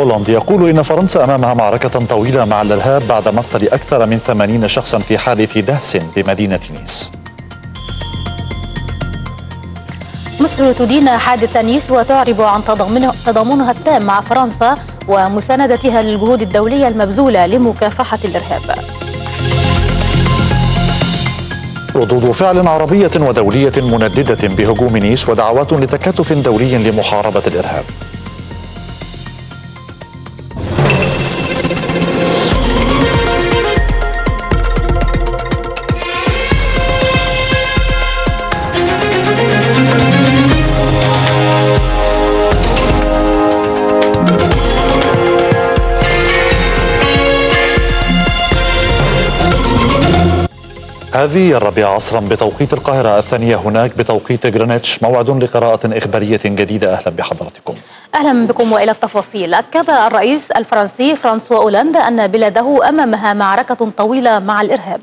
أولاند يقول إن فرنسا أمامها معركة طويلة مع الإرهاب بعد مقتل أكثر من 80 شخصا في حادث دهس بمدينة نيس. مصر تدين حادثا يسر وتعرب عن تضامنها التام مع فرنسا ومساندتها للجهود الدولية المبذولة لمكافحة الإرهاب. ردود فعل عربية ودولية منددة بهجوم نيس ودعوات لتكاتف دولي لمحاربة الإرهاب. هذه الرابعة عصرا بتوقيت القاهرة، الثانية هناك بتوقيت جرينتش، موعد لقراءة إخبارية جديدة. أهلا بحضرتكم. أهلا بكم. وإلى التفاصيل. أكد الرئيس الفرنسي فرانسوا أولاند أن بلاده أمامها معركة طويلة مع الإرهاب.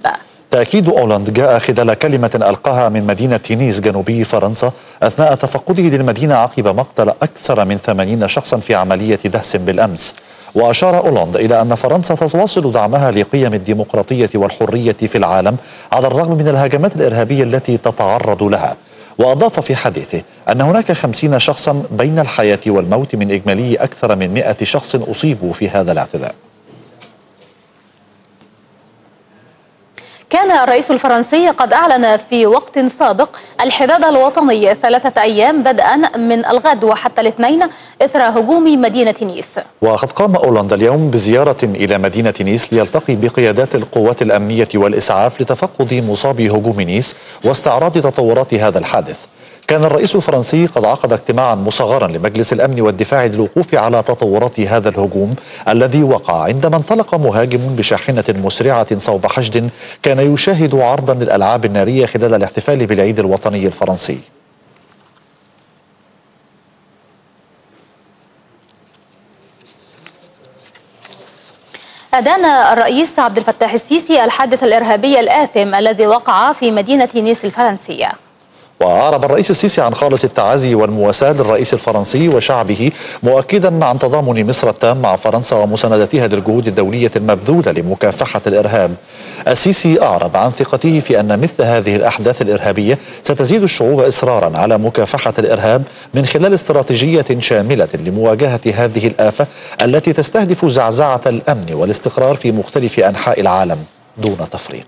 تأكيد أولاند جاء خلال كلمة ألقاها من مدينة نيس جنوبي فرنسا أثناء تفقده للمدينة عقب مقتل أكثر من 80 شخصا في عملية دهس بالأمس. وأشار أولاند إلى أن فرنسا تتواصل دعمها لقيم الديمقراطية والحرية في العالم على الرغم من الهجمات الإرهابية التي تتعرض لها. وأضاف في حديثه أن هناك 50 شخصا بين الحياة والموت من إجمالي أكثر من 100 شخص أصيبوا في هذا الاعتداء. كان الرئيس الفرنسي قد أعلن في وقت سابق الحداد الوطني 3 أيام بدءا من الغد وحتى الاثنين إثر هجوم مدينة نيس. وقد قام أولاند اليوم بزيارة إلى مدينة نيس ليلتقي بقيادات القوات الأمنية والإسعاف لتفقد مصابي هجوم نيس واستعراض تطورات هذا الحادث. كان الرئيس الفرنسي قد عقد اجتماعا مصغرا لمجلس الأمن والدفاع للوقوف على تطورات هذا الهجوم الذي وقع عندما انطلق مهاجم بشاحنة مسرعة صوب حشد كان يشاهد عرضا للألعاب النارية خلال الاحتفال بالعيد الوطني الفرنسي. أدان الرئيس عبد الفتاح السيسي الحادث الإرهابي الآثم الذي وقع في مدينة نيس الفرنسية. وأعرب الرئيس السيسي عن خالص التعازي والمواساة للرئيس الفرنسي وشعبه، مؤكدا عن تضامن مصر التام مع فرنسا ومساندتها للجهود الدولية المبذولة لمكافحة الإرهاب. السيسي أعرب عن ثقته في أن مثل هذه الأحداث الإرهابية ستزيد الشعوب إصرارا على مكافحة الإرهاب من خلال استراتيجية شاملة لمواجهة هذه الآفة التي تستهدف زعزعة الأمن والاستقرار في مختلف أنحاء العالم دون تفريق.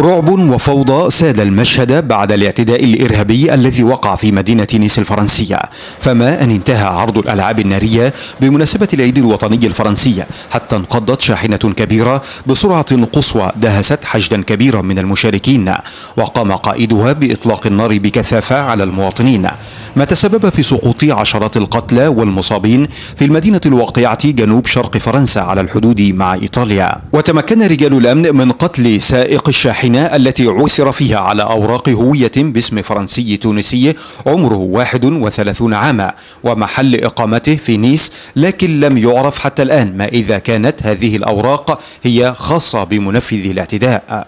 رعب وفوضى ساد المشهد بعد الاعتداء الإرهابي الذي وقع في مدينة نيس الفرنسية، فما أن انتهى عرض الألعاب النارية بمناسبة العيد الوطني الفرنسي حتى انقضت شاحنة كبيرة بسرعة قصوى دهست حشدا كبيرا من المشاركين، وقام قائدها بإطلاق النار بكثافة على المواطنين، ما تسبب في سقوط عشرات القتلى والمصابين في المدينة الواقعة جنوب شرق فرنسا على الحدود مع إيطاليا. وتمكن رجال الأمن من قتل سائق الشاحنة التي عثر فيها على أوراق هوية باسم فرنسي تونسي عمره 31 عاما ومحل إقامته في نيس، لكن لم يعرف حتى الآن ما إذا كانت هذه الأوراق هي خاصة بمنفذ الاعتداء.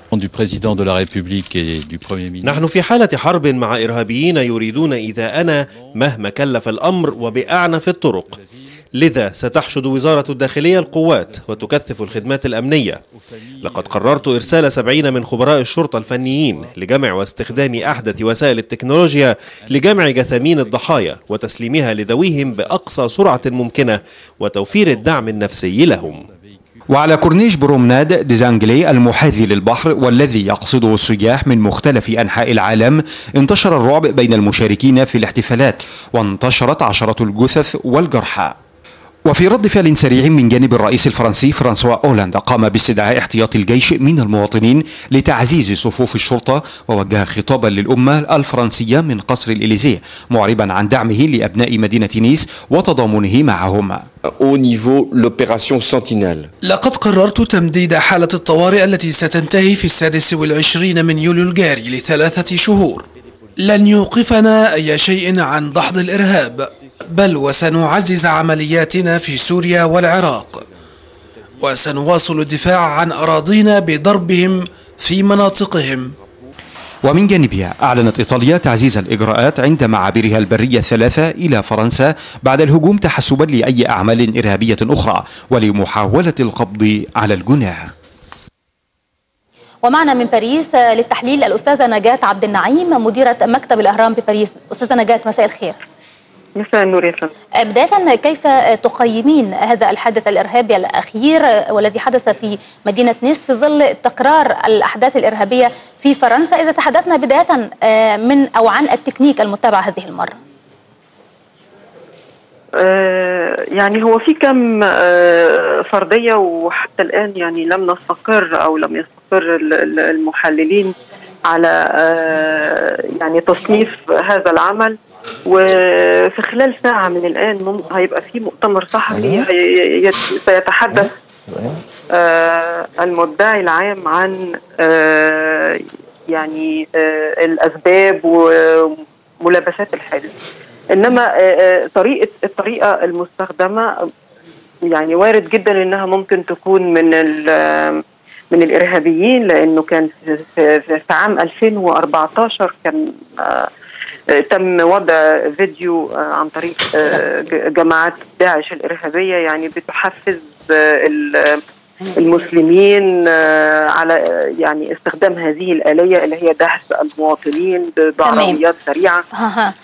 نحن في حالة حرب مع إرهابيين يريدون إيذاءنا مهما كلف الأمر وبأعنف الطرق، لذا ستحشد وزارة الداخلية القوات وتكثف الخدمات الأمنية. لقد قررت إرسال 70 من خبراء الشرطة الفنيين لجمع واستخدام أحدث وسائل التكنولوجيا لجمع جثامين الضحايا وتسليمها لذويهم بأقصى سرعة ممكنة وتوفير الدعم النفسي لهم. وعلى كورنيش برومناد ديزانجلي المحاذي للبحر والذي يقصده السياح من مختلف أنحاء العالم انتشر الرعب بين المشاركين في الاحتفالات وانتشرت عشرات الجثث والجرحى. وفي رد فعل سريع من جانب الرئيس الفرنسي فرانسوا أولاند قام باستدعاء احتياطي الجيش من المواطنين لتعزيز صفوف الشرطة، ووجه خطابا للأمة الفرنسية من قصر الإليزيه معربا عن دعمه لأبناء مدينة نيس وتضامنه معهم. لقد قررت تمديد حالة الطوارئ التي ستنتهي في 26 من يوليو الجاري ل3 شهور. لن يوقفنا أي شيء عن دحض الإرهاب، بل وسنعزز عملياتنا في سوريا والعراق، وسنواصل الدفاع عن أراضينا بضربهم في مناطقهم. ومن جانبها أعلنت إيطاليا تعزيز الإجراءات عند معابرها البرية الثلاثة إلى فرنسا بعد الهجوم تحسبا لأي أعمال إرهابية أخرى ولمحاولة القبض على الجناح. ومعنا من باريس للتحليل الأستاذة نجاة عبد النعيم مديرة مكتب الأهرام بباريس. أستاذة نجاة مساء الخير. مساء النور يا فندم. بداية كيف تقيمين هذا الحدث الإرهابي الأخير والذي حدث في مدينة نيس في ظل تكرار الأحداث الإرهابية في فرنسا؟ إذا تحدثنا بداية من أو عن التكنيك المتبع هذه المرة. يعني هو في كم فردية وحتى الآن يعني لم نستقر أو لم يستقر المحللين على يعني تصنيف هذا العمل، وفي خلال ساعة من الآن هيبقى في مؤتمر صحفي سيتحدث المدعي العام عن يعني الأسباب وملابسات الحادث، إنما الطريقة المستخدمة يعني وارد جدا إنها ممكن تكون من الإرهابيين، لأنه كان في عام 2014 كان تم وضع فيديو عن طريق جماعات داعش الإرهابية يعني بتحفز المسلمين على يعني استخدام هذه الآلية اللي هي دحس المواطنين بعربيات سريعة.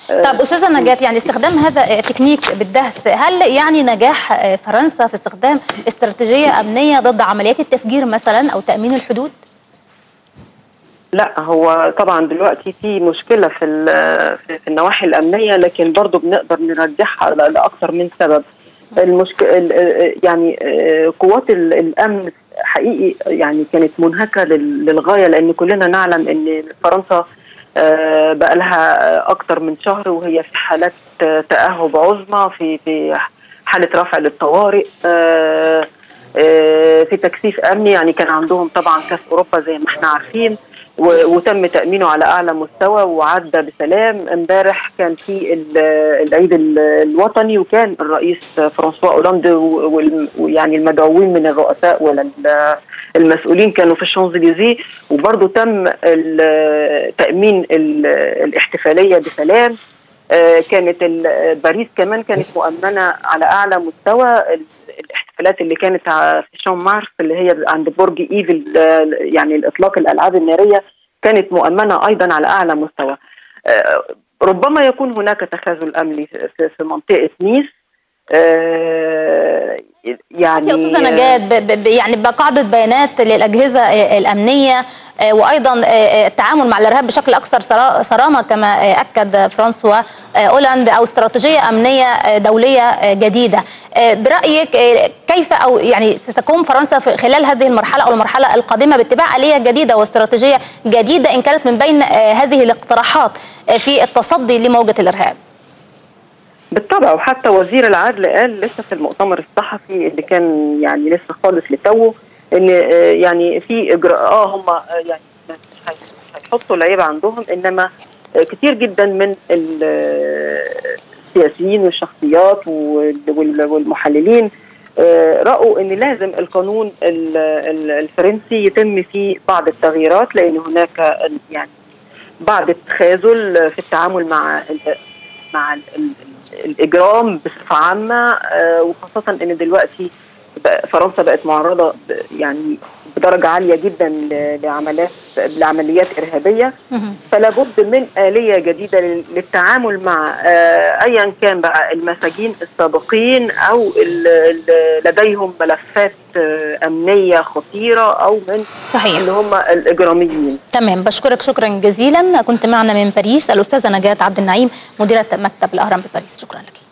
طب أستاذة نجاة، يعني استخدام هذا التكنيك بالدهس هل يعني نجاح فرنسا في استخدام استراتيجية أمنية ضد عمليات التفجير مثلا أو تأمين الحدود؟ لا، هو طبعا دلوقتي في مشكلة في النواحي الأمنية، لكن برضو بنقدر نرجحها لأكثر من سبب. المشكلة يعني قوات الأمن حقيقي يعني كانت منهكة للغاية، لأن كلنا نعلم أن فرنسا بقى لها أكثر من شهر وهي في حالات تأهب عظمى، في حالة رفع للطوارئ، في تكثيف أمني. يعني كان عندهم طبعا كأس أوروبا زي ما احنا عارفين وتم تأمينه على أعلى مستوى وعدى بسلام. امبارح كان في العيد الوطني وكان الرئيس فرانسوا أولاند ويعني المدعوين من الرؤساء والمسؤولين كانوا في الشانزليزيه، وبرضه تم تأمين الاحتفالية بسلام. كانت باريس كمان كانت مؤمنة على أعلى مستوى. الاحتفالات اللي كانت في شان مارس اللي هي عند برج ايفل يعني الاطلاق الالعاب الناريه كانت مؤمنه ايضا على اعلى مستوى. ربما يكون هناك تخاذل امني في منطقه نيس. يعني استاذه نجاة يعني بقاعده بيانات للاجهزه الامنيه وايضا التعامل مع الارهاب بشكل اكثر صرامه كما اكد فرانسوا أولاند او استراتيجيه امنيه دوليه جديده. برايك كيف او يعني ستقوم فرنسا في خلال هذه المرحله او المرحله القادمه باتباع آلية جديده واستراتيجيه جديده ان كانت من بين هذه الاقتراحات في التصدي لموجه الارهاب؟ بالطبع، وحتى وزير العدل قال لسه في المؤتمر الصحفي اللي كان يعني لسه خالص لتوه ان يعني في اجراء هم يعني مش هيحطوا العيب عندهم، انما كتير جدا من السياسيين والشخصيات والمحللين راوا ان لازم القانون الفرنسي يتم فيه بعض التغييرات، لان هناك يعني بعض التخاذل في التعامل مع الإجرام بصفة عامة، وخاصة إن دلوقتي فرنسا بقت معرضة يعني بدرجة عالية جدا لعمليات إرهابية، فلا بد من آلية جديدة للتعامل مع أيا كان بقى المساجين السابقين أو لديهم ملفات أمنية خطيرة أو من صحيح اللي هم الإجراميين. تمام، بشكرك شكرا جزيلا. كنت معنا من باريس الأستاذة نجاة عبد النعيم مديرة مكتب الأهرام بباريس، شكرا لك.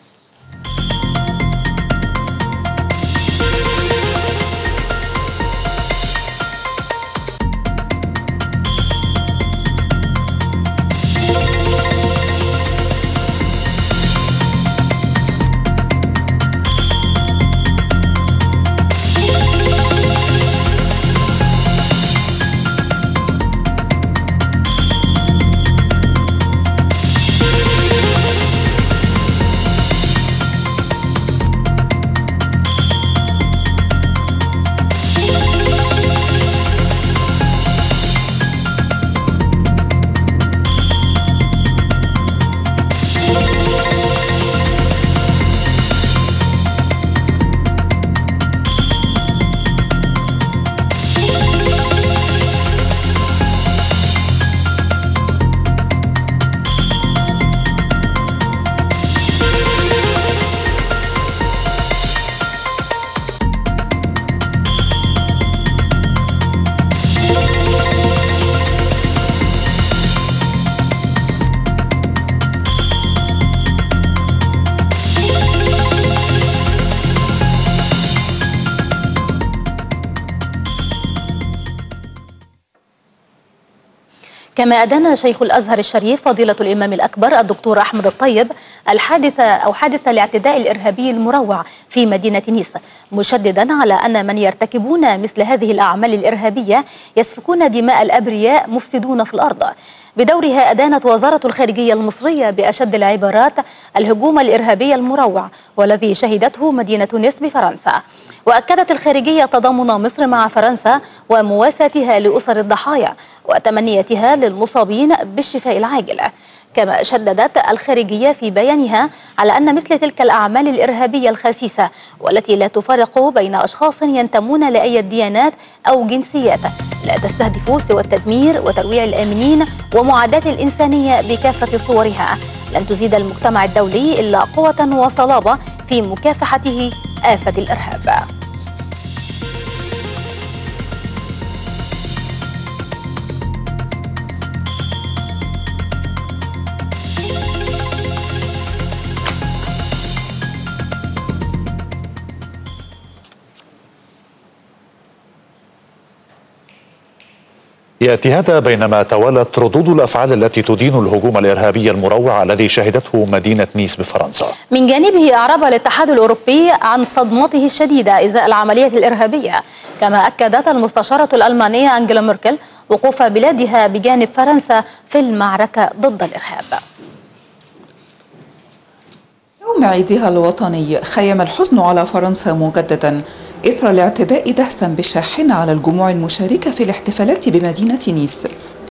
كما أدان شيخ الأزهر الشريف فضيلة الإمام الأكبر الدكتور أحمد الطيب حادث الاعتداء الإرهابي المروع في مدينة نيس، مشددا على أن من يرتكبون مثل هذه الأعمال الإرهابية يسفكون دماء الأبرياء مفسدون في الأرض. بدورها أدانت وزارة الخارجية المصرية بأشد العبارات الهجوم الإرهابي المروع والذي شهدته مدينة نيس بفرنسا. وأكدت الخارجية تضامن مصر مع فرنسا ومواساتها لأسر الضحايا وتمنيتها للمصابين بالشفاء العاجل. كما شددت الخارجية في بيانها على أن مثل تلك الأعمال الإرهابية الخسيسة والتي لا تفرق بين أشخاص ينتمون لأي ديانات أو جنسيات لا تستهدف سوى التدمير وترويع الآمنين ومعاداة الإنسانية بكافة صورها لن تزيد المجتمع الدولي إلا قوة وصلابة في مكافحته آفة الإرهاب. يأتي هذا بينما توالت ردود الأفعال التي تدين الهجوم الإرهابي المروع الذي شهدته مدينة نيس بفرنسا. من جانبه أعرب الاتحاد الأوروبي عن صدمته الشديدة إزاء العملية الإرهابية، كما أكدت المستشارة الألمانية انجيلا ميركل وقوف بلادها بجانب فرنسا في المعركة ضد الإرهاب. يوم عيدها الوطني خيم الحزن على فرنسا مجددا إثر الاعتداء دهسا بشاحنة على الجموع المشاركة في الاحتفالات بمدينة نيس.